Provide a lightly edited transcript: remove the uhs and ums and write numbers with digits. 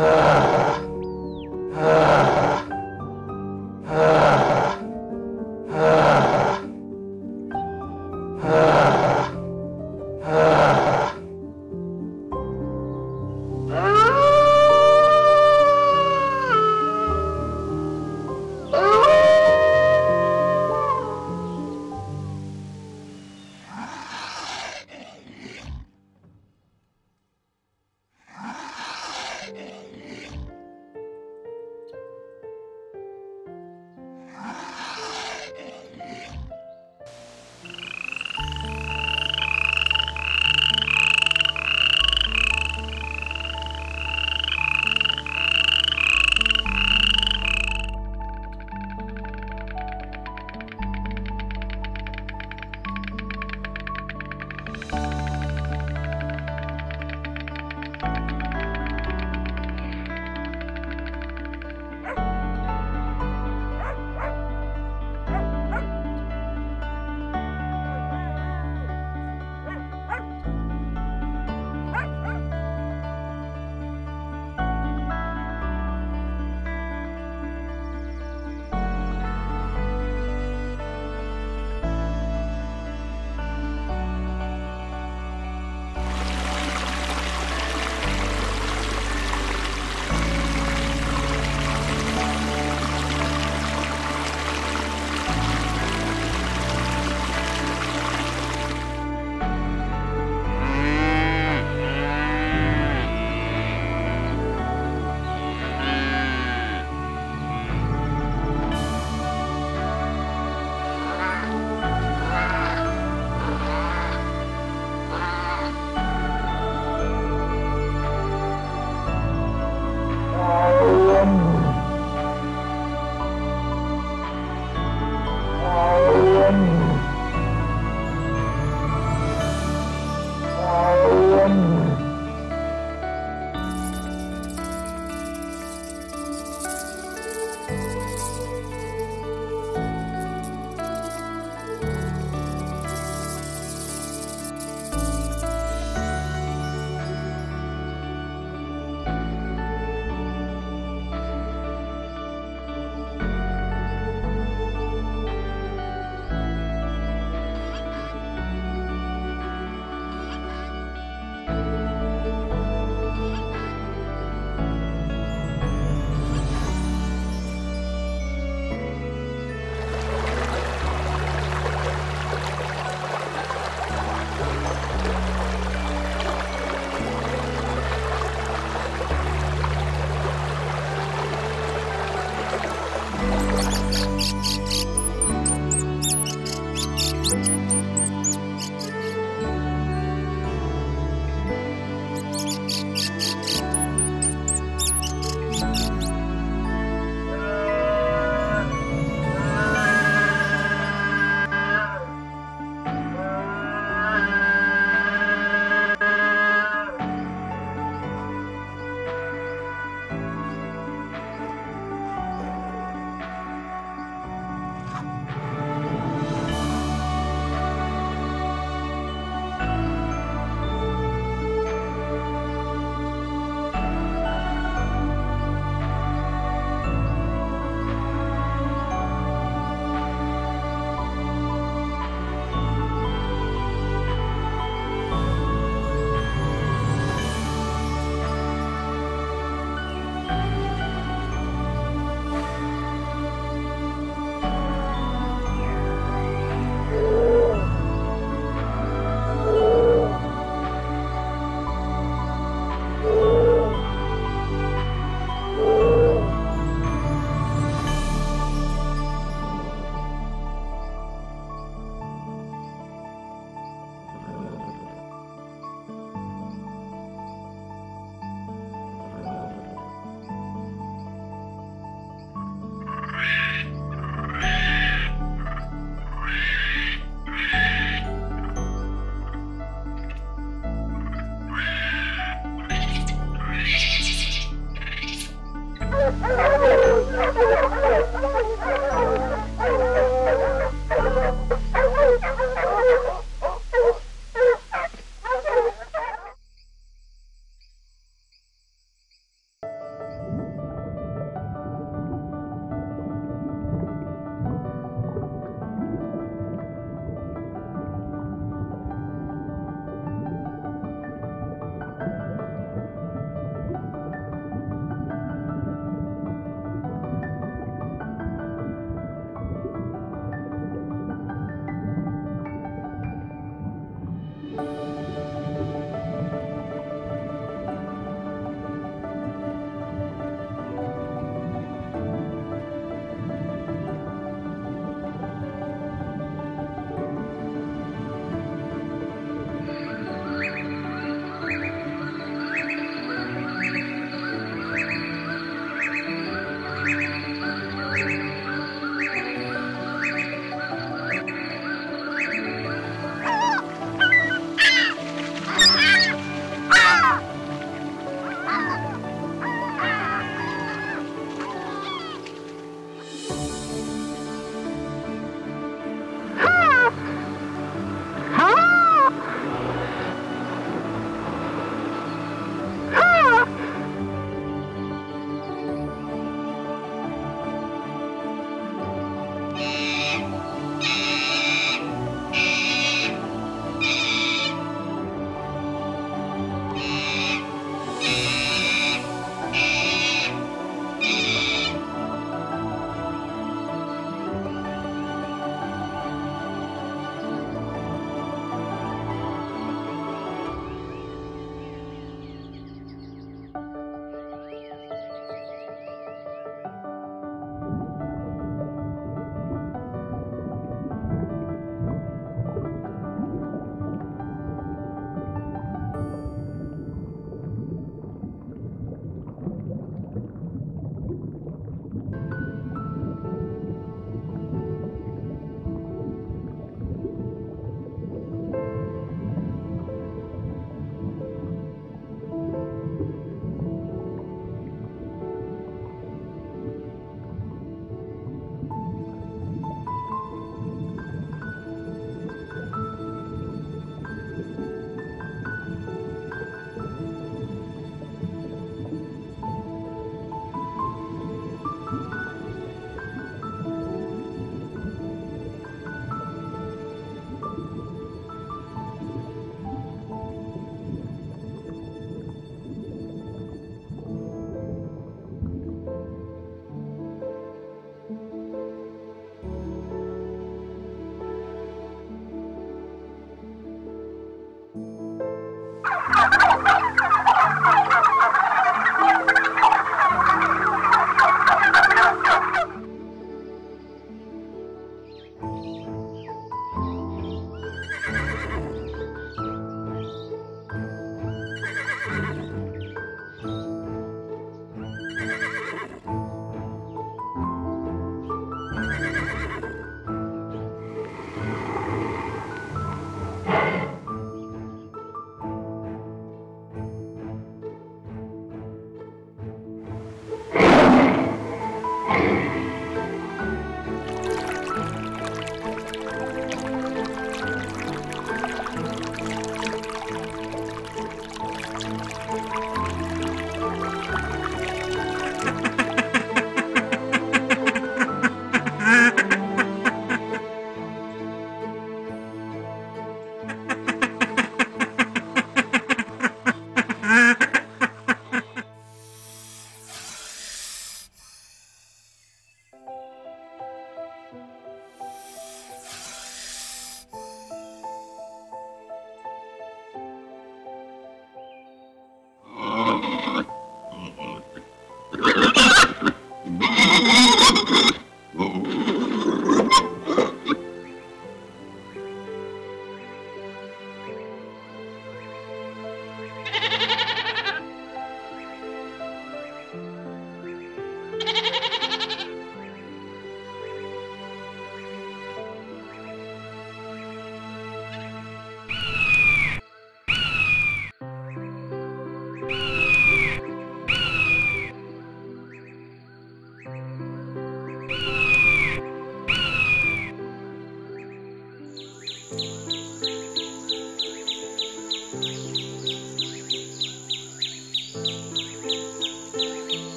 Ah.